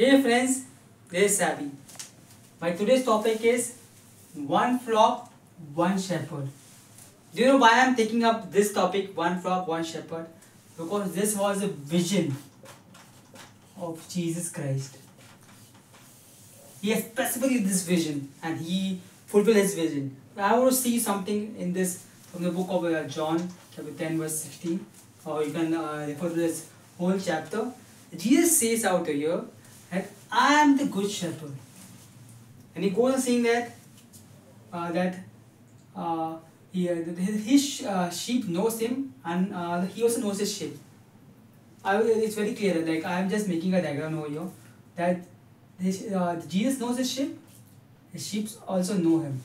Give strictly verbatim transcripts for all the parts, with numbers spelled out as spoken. Hey friends, this is Abhi. My today's topic is one flop, one shepherd. Do you know why I am taking up this topic, one flop, one shepherd? Because this was a vision of Jesus Christ. He has specifically this vision and he fulfilled his vision. I want to see something in this from the book of uh, John, chapter ten, verse sixteen, or you can uh, refer to this whole chapter. Jesus says out here that I am the good shepherd, and he goes on saying that uh, that uh, he, uh, his uh, sheep knows him, and uh, he also knows his sheep. I, it's very clear. Like I am just making a diagram over here that this, uh, Jesus knows his sheep. His sheep also know him.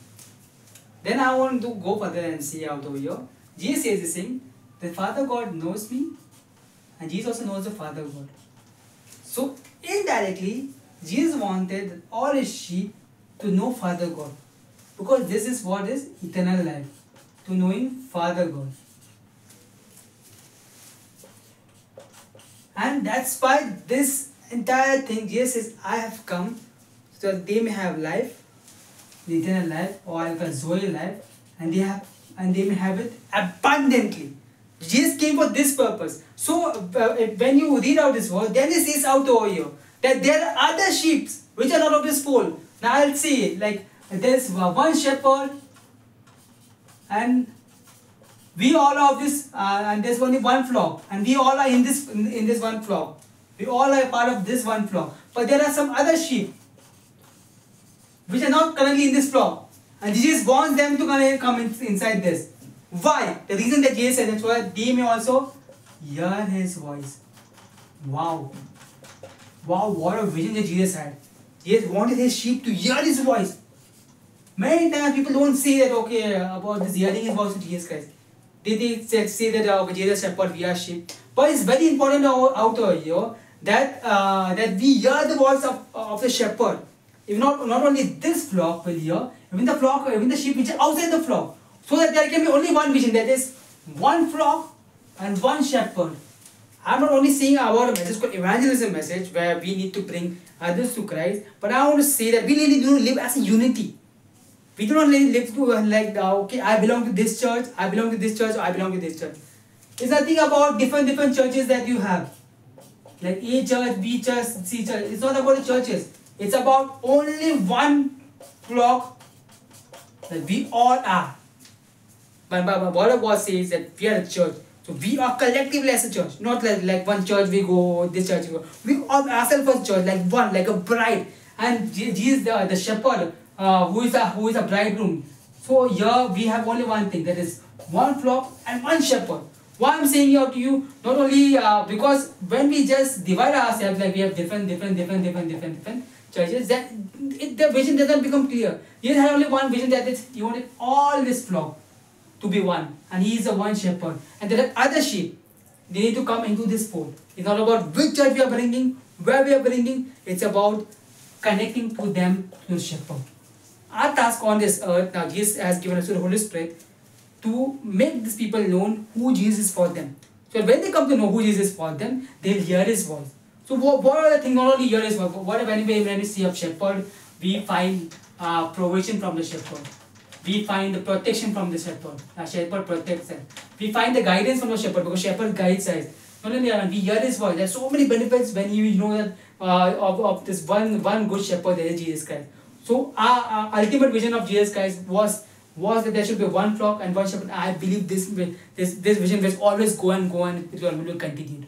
Then I want to go further and see out over here. Jesus says this thing, the Father God knows me and Jesus also knows the Father God. So indirectly, Jesus wanted all his sheep to know Father God, because this is what is eternal life, to knowing Father God. And that's why this entire thing, Jesus says, I have come so that they may have life, the eternal life, or like a Zoe life, and they have, and they may have it abundantly. Jesus came for this purpose. So uh, when you read out this word, then it says out over here that there are other sheep which are not of this fold. Now I'll say like there's one shepherd, and we all are of this, uh, and there's only one flock, and we all are in this in, in this one flock. We all are part of this one flock. But there are some other sheep which are not currently in this flock, and Jesus wants them to come in, inside this. Why? The reason that Jesus said that's why they may also hear his voice. Wow. Wow, what a vision that Jesus had. Jesus wanted his sheep to hear his voice. Many times people don't say that, okay, about this hearing his voice of Jesus Christ. They, they say that, okay, Jesus shepherd, we are sheep. But it's very important out here that, uh, that we hear the voice of, of the shepherd. If not, not only this flock will hear, even the flock, even the sheep which are outside the flock. So that there can be only one vision, that is one flock and one shepherd. I'm not only saying about a message called evangelism message where we need to bring others to Christ, but I want to say that we really do live as a unity. We do not live to like, okay, I belong to this church, I belong to this church, or I belong to this church. It's nothing about different, different churches that you have. Like A church, B church, C church. It's not about the churches. It's about only one flock that we all are. But the word of God says that we are a church. So we are collectively as a church. Not like, like one church we go, this church we go. We are ourselves as a church, like one, like a bride. And Jesus, the, the shepherd, uh, who, is a, who is a bridegroom. So here we have only one thing, that is one flock and one shepherd. Why I'm saying here to you, not only uh, because when we just divide ourselves, like we have different, different, different, different, different, different churches, that it, the vision doesn't become clear. You have only one vision, that is you wanted all this flock to be one, and he is the one shepherd, and there are other sheep. They need to come into this fold. It's not about which church we are bringing, where we are bringing. It's about connecting to them, to the shepherd. Our task on this earth, now Jesus has given us the Holy Spirit to make these people known who Jesus is for them. So when they come to know who Jesus is for them, they'll hear his voice. So what, what are the things, not only hear his voice, but what when we, when we see a shepherd, we find uh, provision from the shepherd. We find the protection from the shepherd. The shepherd protects us. We find the guidance from the shepherd, because shepherd guides us. Not only that, we hear his voice. There are so many benefits when you know that uh, of, of this one one good shepherd, that is Jesus Christ. So our, our ultimate vision of Jesus Christ was was that there should be one flock and one shepherd. I believe this this this vision will always go and go, and it will continue.